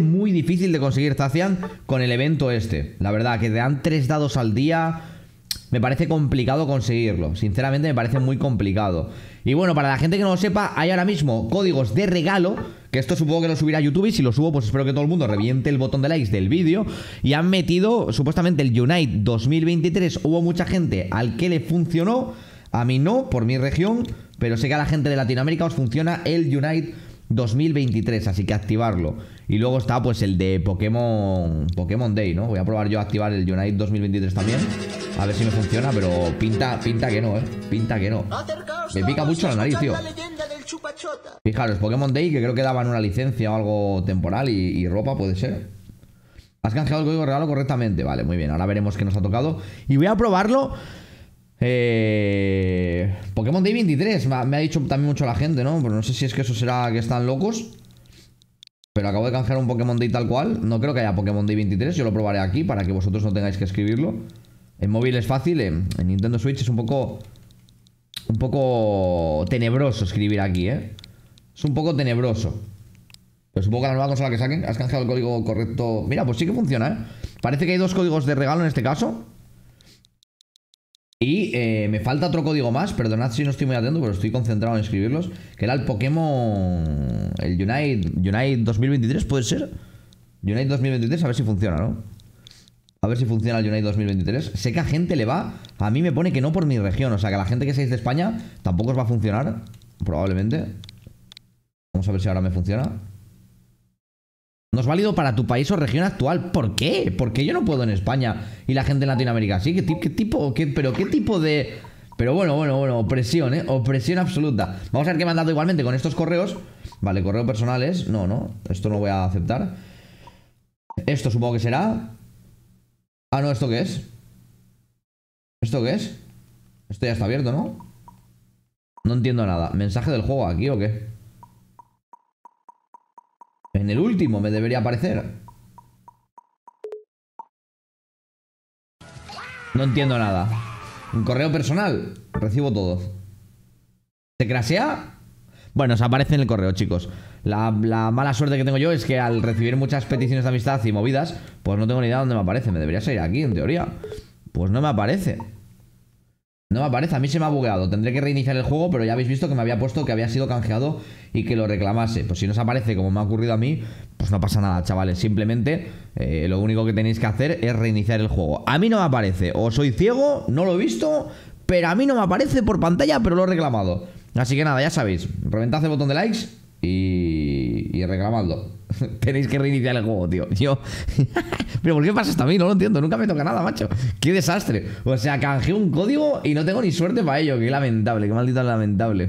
Muy difícil de conseguir Zacian con el evento este. La verdad, que te dan 3 dados al día. Me parece complicado conseguirlo. Sinceramente me parece muy complicado. Y bueno, para la gente que no lo sepa, hay ahora mismo códigos de regalo, que esto supongo que lo subirá a YouTube, y si lo subo pues espero que todo el mundo reviente el botón de likes del vídeo. Y han metido supuestamente el Unite 2023. Hubo mucha gente al que le funcionó, a mí no, por mi región, pero sé que a la gente de Latinoamérica os funciona el Unite 2023, así que activarlo. Y luego está pues el de Pokémon Day, ¿no? Voy a probar yo a activar el Unite 2023 también, a ver si me funciona, pero pinta que no, ¿eh? Pinta que no. Me pica mucho la nariz, tío. Fijaros, Pokémon Day, que creo que daban una licencia o algo temporal y ropa, puede ser. Has canjeado el código regalo correctamente. Vale, muy bien, ahora veremos qué nos ha tocado. Y voy a probarlo. Pokémon Day 23 me ha dicho también mucho la gente, ¿no? Pero no sé si es que eso será que están locos. Pero acabo de canjear un Pokémon Day tal cual. No creo que haya Pokémon Day 23. Yo lo probaré aquí para que vosotros no tengáis que escribirlo. En móvil es fácil, en Nintendo Switch es un poco tenebroso escribir aquí, ¿eh? Es un poco tenebroso. Pues supongo que la nueva consola que saquen, has canjeado el código correcto. Mira, pues sí que funciona, ¿eh? Parece que hay 2 códigos de regalo en este caso. Y me falta otro código más. Perdonad si no estoy muy atento, pero estoy concentrado en escribirlos. Que era el Pokémon... El Unite 2023, ¿puede ser? Unite 2023, a ver si funciona, ¿no? A ver si funciona el Unite 2023. Sé que a gente le va... A mí me pone que no por mi región. O sea, que a la gente que seáis de España tampoco os va a funcionar, probablemente. Vamos a ver si ahora me funciona. No es válido para tu país o región actual. ¿Por qué? ¿Por qué yo no puedo en España y la gente en Latinoamérica sí? ¿Qué tipo de...? Pero bueno, opresión, ¿eh? Opresión absoluta. Vamos a ver qué me han dado igualmente con estos correos. Vale, correo personales. No, esto no lo voy a aceptar. Esto supongo que será... Ah, no, ¿esto qué es? ¿Esto qué es? Esto ya está abierto, ¿no? No entiendo nada. ¿Mensaje del juego aquí o qué? En el último me debería aparecer. No entiendo nada. Un correo personal. Recibo todo. ¿Se crasea? Bueno, se aparece en el correo, chicos. La mala suerte que tengo yo es que al recibir muchas peticiones de amistad y movidas, pues no tengo ni idea de dónde me aparece. Me debería salir aquí, en teoría. Pues no me aparece. No me aparece, a mí se me ha bugueado. Tendré que reiniciar el juego, pero ya habéis visto que me había puesto que había sido canjeado y que lo reclamase. Pues si no os aparece como me ha ocurrido a mí, pues no pasa nada, chavales. Simplemente lo único que tenéis que hacer es reiniciar el juego. A mí no me aparece, o soy ciego, no lo he visto, pero a mí no me aparece por pantalla, pero lo he reclamado. Así que nada, ya sabéis, reventad el botón de likes y reclamadlo. Tenéis que reiniciar el juego, tío. Yo... Pero ¿por qué pasa hasta a mí? No lo entiendo. Nunca me toca nada, macho. ¡Qué desastre! O sea, canjeé un código y no tengo ni suerte para ello. ¡Qué lamentable! ¡Qué maldito lamentable!